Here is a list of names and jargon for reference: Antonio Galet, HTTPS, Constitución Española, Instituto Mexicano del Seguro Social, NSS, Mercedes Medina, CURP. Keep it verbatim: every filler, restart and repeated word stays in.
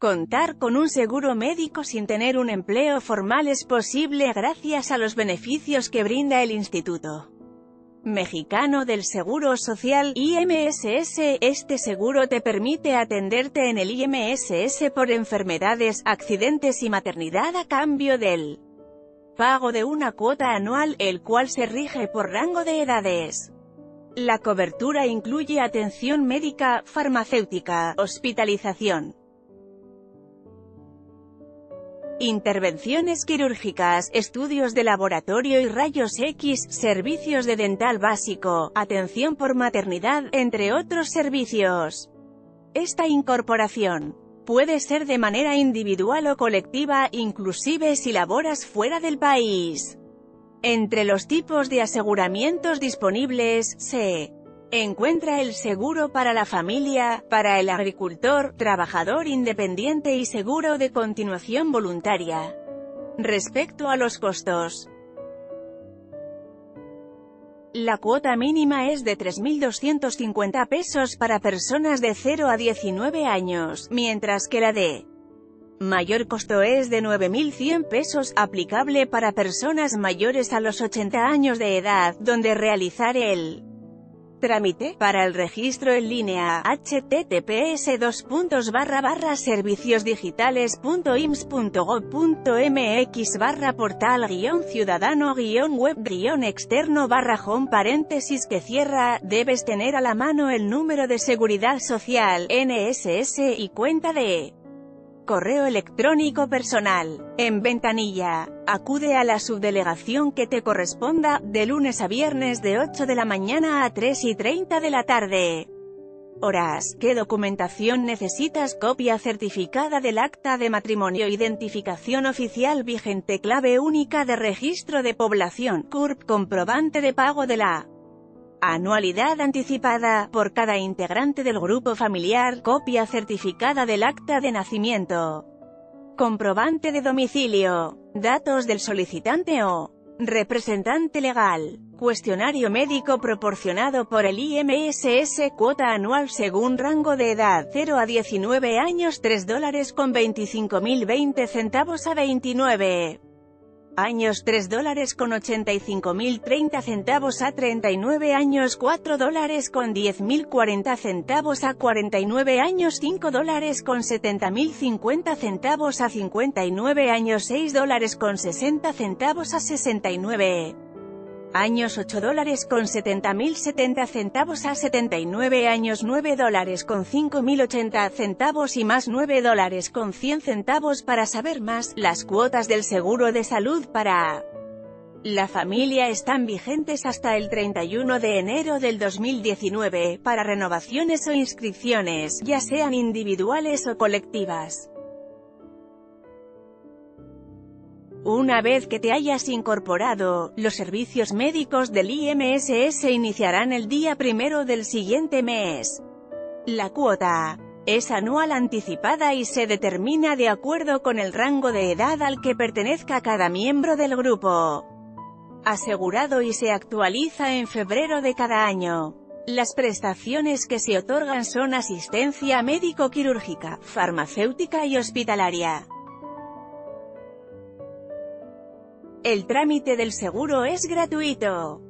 Contar con un seguro médico sin tener un empleo formal es posible gracias a los beneficios que brinda el Instituto Mexicano del Seguro Social, I M S S. Este seguro te permite atenderte en el I M S S por enfermedades, accidentes y maternidad a cambio del pago de una cuota anual, el cual se rige por rango de edades. La cobertura incluye atención médica, farmacéutica, hospitalización, intervenciones quirúrgicas, estudios de laboratorio y rayos X, servicios de dental básico, atención por maternidad, entre otros servicios. Esta incorporación puede ser de manera individual o colectiva, inclusive si laboras fuera del país. Entre los tipos de aseguramientos disponibles, se encuentra el seguro para la familia, para el agricultor, trabajador independiente y seguro de continuación voluntaria. Respecto a los costos, la cuota mínima es de tres mil doscientos cincuenta pesos para personas de cero a diecinueve años, mientras que la de mayor costo es de nueve mil cien pesos, aplicable para personas mayores a los ochenta años de edad, donde realizar el trámite para el registro en línea, h t t p s dos puntos barra barra servicios digitales punto i m s punto gov punto m x barra portal guión ciudadano guión web guión externo barra home paréntesis que cierra, debes tener a la mano el número de seguridad social, N S S y cuenta de correo electrónico personal. En ventanilla, acude a la subdelegación que te corresponda, de lunes a viernes de ocho de la mañana a tres y treinta de la tarde. Horas. ¿Qué documentación necesitas? Copia certificada del acta de matrimonio, identificación oficial vigente, clave única de registro de población, C U R P, comprobante de pago de la anualidad anticipada por cada integrante del grupo familiar, copia certificada del acta de nacimiento, comprobante de domicilio, datos del solicitante o representante legal, cuestionario médico proporcionado por el I M S S, cuota anual según rango de edad, cero a diecinueve años, tres dólares con veinticinco mil veinte centavos a veintinueve años, tres dólares con ochenta y cinco mil treinta centavos a treinta y nueve años, cuatro dólares con diez mil cuarenta centavos a cuarenta y nueve años, cinco dólares con setenta mil cincuenta centavos a cincuenta y nueve años, seis dólares con sesenta centavos a sesenta y nueve años, ocho dólares con setenta mil setenta centavos a setenta y nueve años, nueve dólares con cinco mil ochenta centavos y más, nueve dólares con cien centavos. Para saber más, las cuotas del seguro de salud para la familia están vigentes hasta el treinta y uno de enero del dos mil diecinueve, para renovaciones o inscripciones, ya sean individuales o colectivas. Una vez que te hayas incorporado, los servicios médicos del I M S S iniciarán el día primero del siguiente mes. La cuota es anual anticipada y se determina de acuerdo con el rango de edad al que pertenezca cada miembro del grupo asegurado y se actualiza en febrero de cada año. Las prestaciones que se otorgan son asistencia médico-quirúrgica, farmacéutica y hospitalaria. El trámite del seguro es gratuito.